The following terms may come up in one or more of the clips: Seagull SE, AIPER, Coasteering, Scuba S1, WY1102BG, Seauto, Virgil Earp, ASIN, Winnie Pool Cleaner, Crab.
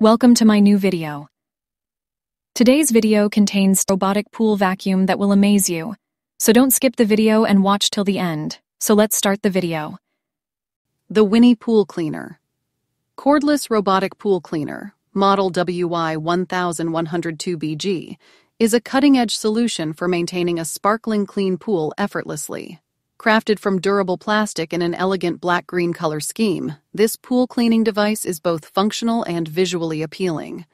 Welcome to my new video. Today's video contains a robotic pool vacuum that will amaze you, so don't skip the video and watch till the end. So let's start the video. The Winnie Pool Cleaner. Cordless robotic pool cleaner, model WY1102BG, is a cutting-edge solution for maintaining a sparkling clean pool effortlessly. Crafted from durable plastic in an elegant black-green color scheme, this pool cleaning device is both functional and visually appealing.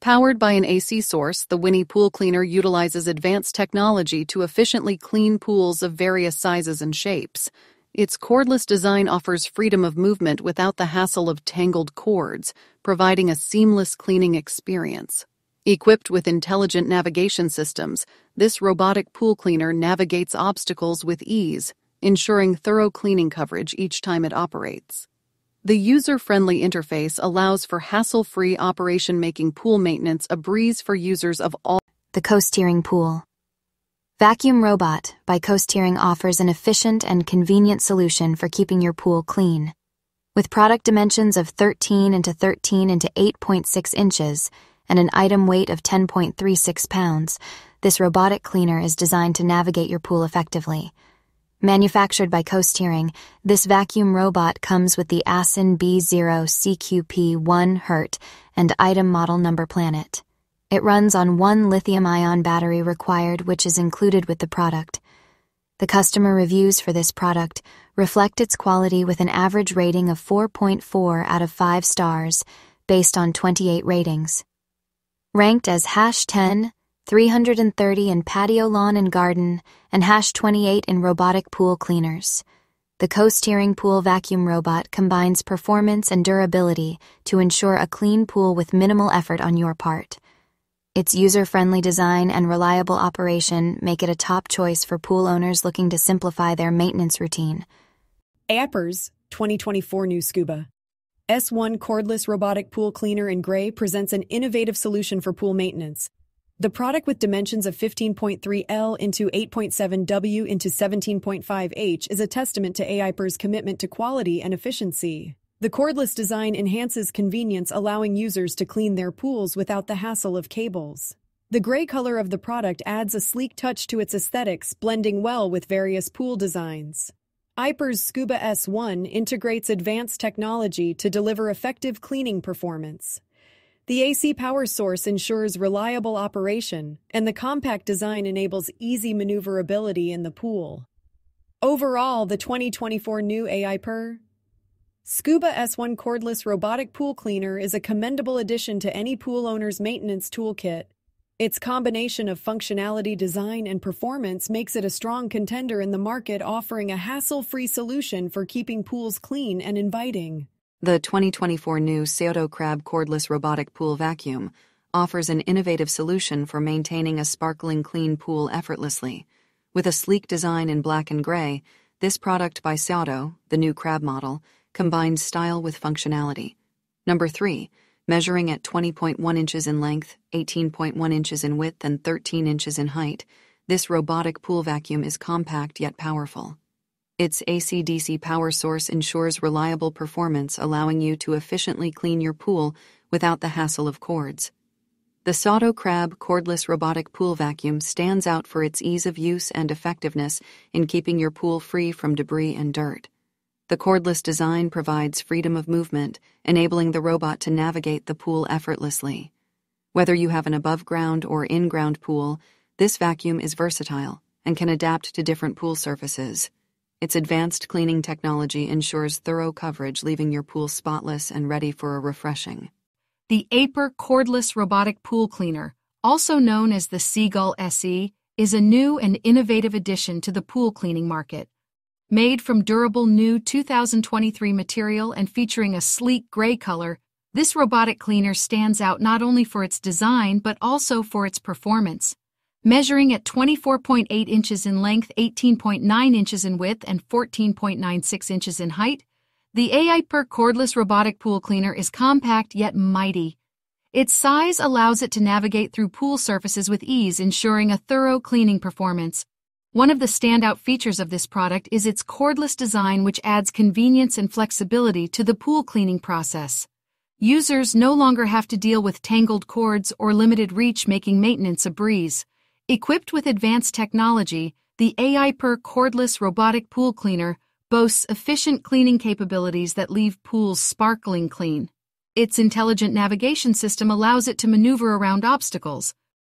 Powered by an AC source, the Winnie Pool Cleaner utilizes advanced technology to efficiently clean pools of various sizes and shapes. Its cordless design offers freedom of movement without the hassle of tangled cords, providing a seamless cleaning experience. Equipped with intelligent navigation systems, this robotic pool cleaner navigates obstacles with ease, ensuring thorough cleaning coverage each time it operates. The user-friendly interface allows for hassle-free operation, making pool maintenance a breeze for users of all. The Coasteering Pool Vacuum Robot by Coasteering offers an efficient and convenient solution for keeping your pool clean. With product dimensions of 13 × 13 × 8.6 inches and an item weight of 10.36 pounds, this robotic cleaner is designed to navigate your pool effectively. Manufactured by Coasteering, this vacuum robot comes with the ASIN B0CQP1 Hert and item model number planet. It runs on one lithium-ion battery required, which is included with the product. The customer reviews for this product reflect its quality with an average rating of 4.4 out of 5 stars based on 28 ratings. Ranked as #10, 330 in patio lawn and garden, and #28 in robotic pool cleaners. The Coasteering Pool Vacuum Robot combines performance and durability to ensure a clean pool with minimal effort on your part. Its user-friendly design and reliable operation make it a top choice for pool owners looking to simplify their maintenance routine. AIPER's 2024 new Scuba S1 cordless robotic pool cleaner in gray presents an innovative solution for pool maintenance. The product, with dimensions of 15.3L × 8.7W × 17.5H, is a testament to AIPER's commitment to quality and efficiency. The cordless design enhances convenience, allowing users to clean their pools without the hassle of cables. The gray color of the product adds a sleek touch to its aesthetics, blending well with various pool designs. AIPER's Scuba S1 integrates advanced technology to deliver effective cleaning performance. The AC power source ensures reliable operation, and the compact design enables easy maneuverability in the pool. Overall, the 2024 new AIPER Scuba S1 cordless robotic pool cleaner is a commendable addition to any pool owner's maintenance toolkit. Its combination of functionality, design, and performance makes it a strong contender in the market, offering a hassle-free solution for keeping pools clean and inviting. The 2024 new Seauto Crab cordless robotic pool vacuum offers an innovative solution for maintaining a sparkling clean pool effortlessly. With a sleek design in black and gray, this product by Seauto, the new Crab model, combines style with functionality. Number 3, measuring at 20.1 inches in length, 18.1 inches in width, and 13 inches in height, this robotic pool vacuum is compact yet powerful. Its AC/DC power source ensures reliable performance, allowing you to efficiently clean your pool without the hassle of cords. The Seauto Crab cordless robotic pool vacuum stands out for its ease of use and effectiveness in keeping your pool free from debris and dirt. The cordless design provides freedom of movement, enabling the robot to navigate the pool effortlessly. Whether you have an above-ground or in-ground pool, this vacuum is versatile and can adapt to different pool surfaces. Its advanced cleaning technology ensures thorough coverage, leaving your pool spotless and ready for a refreshing. The AIPER Cordless Robotic Pool Cleaner, also known as the Seagull SE, is a new and innovative addition to the pool cleaning market. Made from durable new 2023 material and featuring a sleek gray color, this robotic cleaner stands out not only for its design but also for its performance. Measuring at 24.8 inches in length, 18.9 inches in width, and 14.96 inches in height, the AIPER cordless robotic pool cleaner is compact yet mighty. Its size allows it to navigate through pool surfaces with ease, ensuring a thorough cleaning performance. One of the standout features of this product is its cordless design, which adds convenience and flexibility to the pool cleaning process. Users no longer have to deal with tangled cords or limited reach, making maintenance a breeze. Equipped with advanced technology, the AIPER cordless robotic pool cleaner boasts efficient cleaning capabilities that leave pools sparkling clean. Its intelligent navigation system allows it to maneuver around obstacles,